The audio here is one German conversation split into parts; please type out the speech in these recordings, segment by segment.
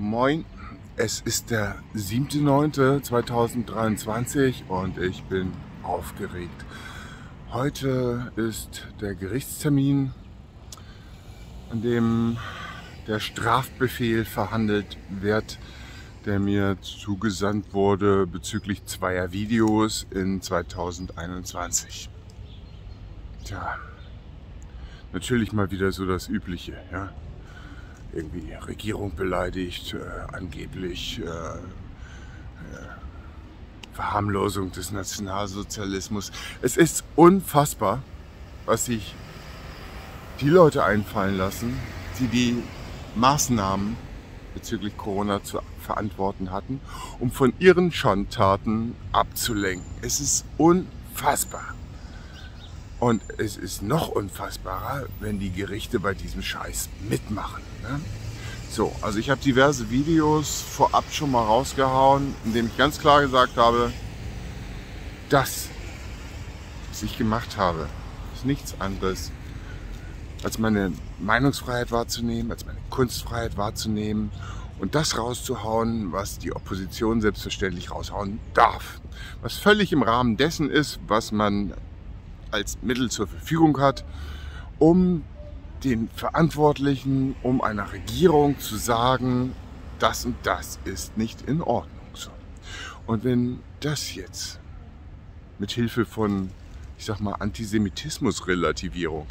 Moin, es ist der 7.9.2023 und ich bin aufgeregt. Heute ist der Gerichtstermin, an dem der Strafbefehl verhandelt wird, der mir zugesandt wurde bezüglich zweier Videos in 2021. Tja, natürlich mal wieder so das Übliche, ja? Irgendwie Regierung beleidigt, angeblich Verharmlosung des Nationalsozialismus. Es ist unfassbar, was sich die Leute einfallen lassen, die die Maßnahmen bezüglich Corona zu verantworten hatten, um von ihren Schandtaten abzulenken. Es ist unfassbar. Und es ist noch unfassbarer, wenn die Gerichte bei diesem Scheiß mitmachen, ne? So, also ich habe diverse Videos vorab schon mal rausgehauen, in denen ich ganz klar gesagt habe, das, was ich gemacht habe, ist nichts anderes, als meine Meinungsfreiheit wahrzunehmen, als meine Kunstfreiheit wahrzunehmen und das rauszuhauen, was die Opposition selbstverständlich raushauen darf. Was völlig im Rahmen dessen ist, was man als Mittel zur Verfügung hat, um den Verantwortlichen, um einer Regierung zu sagen, das und das ist nicht in Ordnung. Und wenn das jetzt mit Hilfe von, ich sag mal, Antisemitismusrelativierung,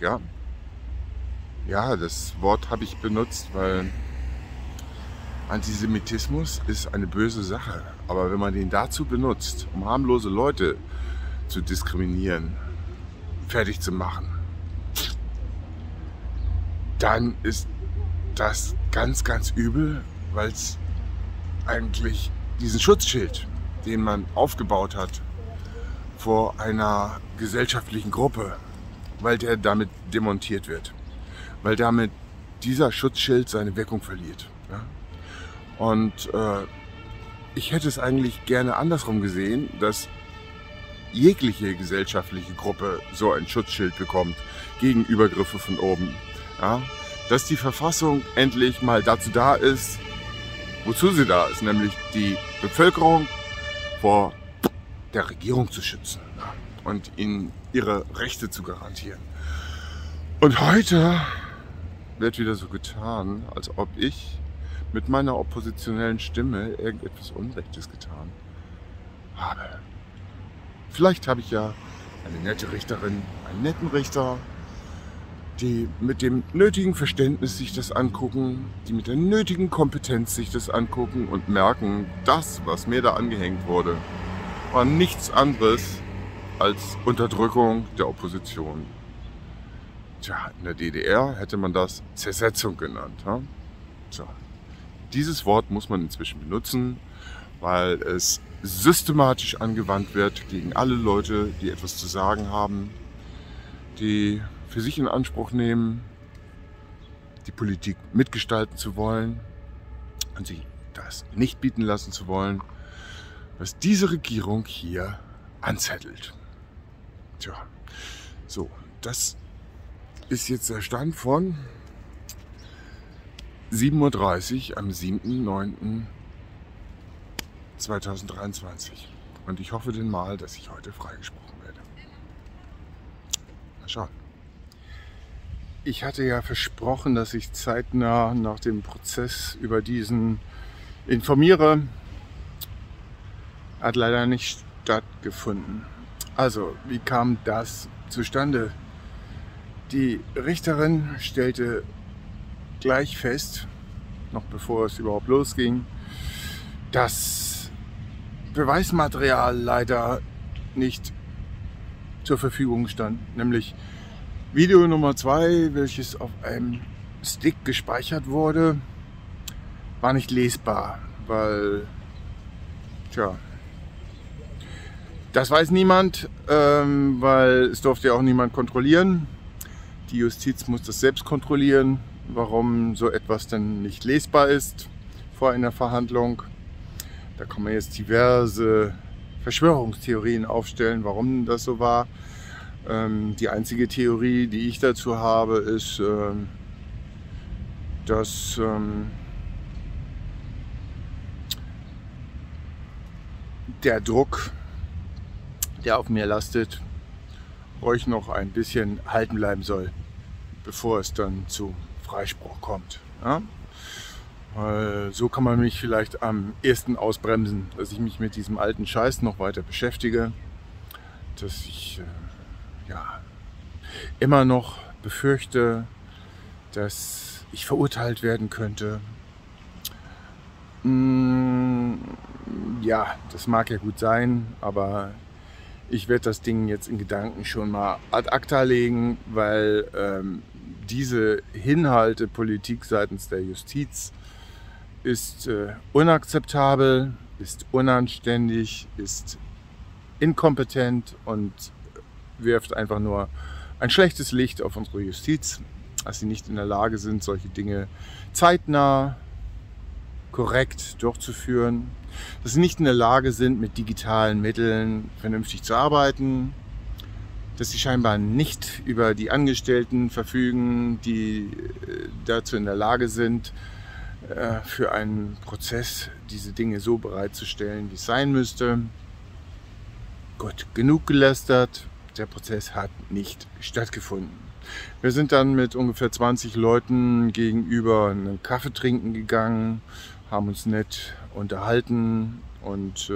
ja, das Wort habe ich benutzt, weil Antisemitismus ist eine böse Sache, aber wenn man den dazu benutzt, um harmlose Leute zu diskriminieren, fertig zu machen, dann ist das ganz, ganz übel, weil es eigentlich diesen Schutzschild, den man aufgebaut hat vor einer gesellschaftlichen Gruppe, weil der damit demontiert wird, weil damit dieser Schutzschild seine Wirkung verliert. Und ich hätte es eigentlich gerne andersrum gesehen, dass jegliche gesellschaftliche Gruppe so ein Schutzschild bekommt gegen Übergriffe von oben. Ja? Dass die Verfassung endlich mal dazu da ist, wozu sie da ist, nämlich die Bevölkerung vor der Regierung zu schützen, ja? Und ihnen ihre Rechte zu garantieren. Und heute wird wieder so getan, als ob ich mit meiner oppositionellen Stimme irgendetwas Unrechtes getan habe. Vielleicht habe ich ja eine nette Richterin, einen netten Richter, die mit dem nötigen Verständnis sich das angucken, die mit der nötigen Kompetenz sich das angucken und merken, das, was mir da angehängt wurde, war nichts anderes als Unterdrückung der Opposition. Tja, in der DDR hätte man das Zersetzung genannt. Ja? Tja, dieses Wort muss man inzwischen benutzen, weil es systematisch angewandt wird gegen alle Leute, die etwas zu sagen haben, die für sich in Anspruch nehmen, die Politik mitgestalten zu wollen und sich das nicht bieten lassen zu wollen, was diese Regierung hier anzettelt. Tja, so, das ist jetzt der Stand von 7.30 Uhr am 7.9.2023 und ich hoffe denn mal, dass ich heute freigesprochen werde. Mal schauen. Ich hatte ja versprochen, dass ich zeitnah nach dem Prozess über diesen informiere. Hat leider nicht stattgefunden. Also, wie kam das zustande? Die Richterin stellte gleich fest, noch bevor es überhaupt losging, dass Beweismaterial leider nicht zur Verfügung stand, nämlich Video Nummer 2, welches auf einem Stick gespeichert wurde, war nicht lesbar, weil, tja, das weiß niemand, weil es durfte ja auch niemand kontrollieren. Die Justiz muss das selbst kontrollieren, warum so etwas dann nicht lesbar ist vor einer Verhandlung. Da kann man jetzt diverse Verschwörungstheorien aufstellen, warum das so war. Die einzige Theorie, die ich dazu habe, ist, dass der Druck, der auf mir lastet, euch noch ein bisschen halten bleiben soll, bevor es dann zum Freispruch kommt. Ja? So kann man mich vielleicht am ehesten ausbremsen, dass ich mich mit diesem alten Scheiß noch weiter beschäftige, dass ich ja, immer noch befürchte, dass ich verurteilt werden könnte. Ja, das mag ja gut sein, aber ich werde das Ding jetzt in Gedanken schon mal ad acta legen, weil diese Hinhaltepolitik seitens der Justiz ist unakzeptabel, ist unanständig, ist inkompetent und wirft einfach nur ein schlechtes Licht auf unsere Justiz, dass sie nicht in der Lage sind, solche Dinge zeitnah korrekt durchzuführen, dass sie nicht in der Lage sind, mit digitalen Mitteln vernünftig zu arbeiten, dass sie scheinbar nicht über die Angestellten verfügen, die dazu in der Lage sind, für einen Prozess diese Dinge so bereitzustellen, wie es sein müsste. Gut, genug gelästert, der Prozess hat nicht stattgefunden. Wir sind dann mit ungefähr 20 Leuten gegenüber einen Kaffee trinken gegangen, haben uns nett unterhalten und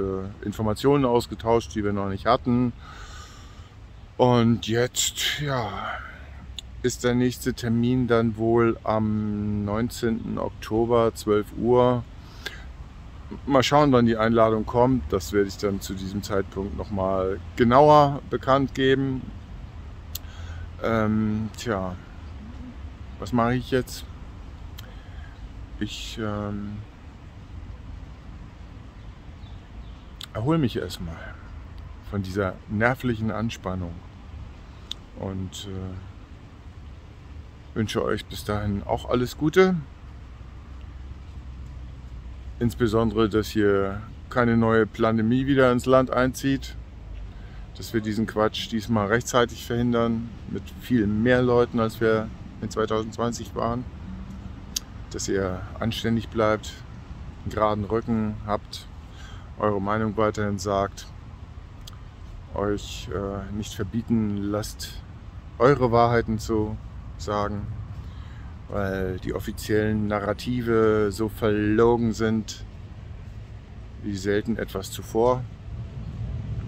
Informationen ausgetauscht, die wir noch nicht hatten. Und jetzt ja, ist der nächste Termin dann wohl am 19. Oktober, 12 Uhr. Mal schauen, wann die Einladung kommt. Das werde ich dann zu diesem Zeitpunkt nochmal genauer bekannt geben. Tja, was mache ich jetzt? Ich erhole mich erstmal von dieser nervlichen Anspannung und wünsche euch bis dahin auch alles Gute. Insbesondere, dass hier keine neue Pandemie wieder ins Land einzieht, dass wir diesen Quatsch diesmal rechtzeitig verhindern, mit viel mehr Leuten, als wir in 2020 waren. Dass ihr anständig bleibt, einen geraden Rücken habt, eure Meinung weiterhin sagt, euch nicht verbieten lasst, eure Wahrheiten zu sagen, weil die offiziellen Narrative so verlogen sind wie selten etwas zuvor.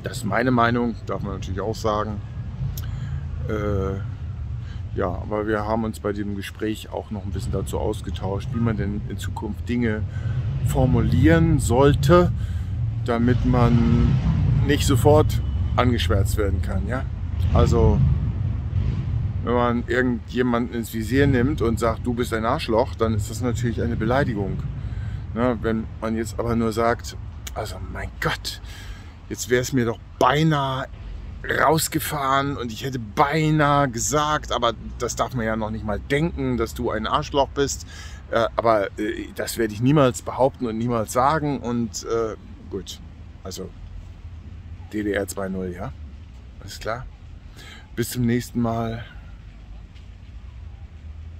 Das ist meine Meinung, darf man natürlich auch sagen. Ja, aber wir haben uns bei dem Gespräch auch noch ein bisschen dazu ausgetauscht, wie man denn in Zukunft Dinge formulieren sollte, damit man nicht sofort angeschwärzt werden kann. Ja? Also, wenn man irgendjemanden ins Visier nimmt und sagt, du bist ein Arschloch, dann ist das natürlich eine Beleidigung. Na, wenn man jetzt aber nur sagt, also mein Gott, jetzt wäre es mir doch beinahe rausgefahren und ich hätte beinahe gesagt, aber das darf man ja noch nicht mal denken, dass du ein Arschloch bist. Aber das werde ich niemals behaupten und niemals sagen. Und gut, also DDR 2.0, ja? Alles klar. Bis zum nächsten Mal.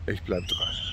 Ich bleib dran.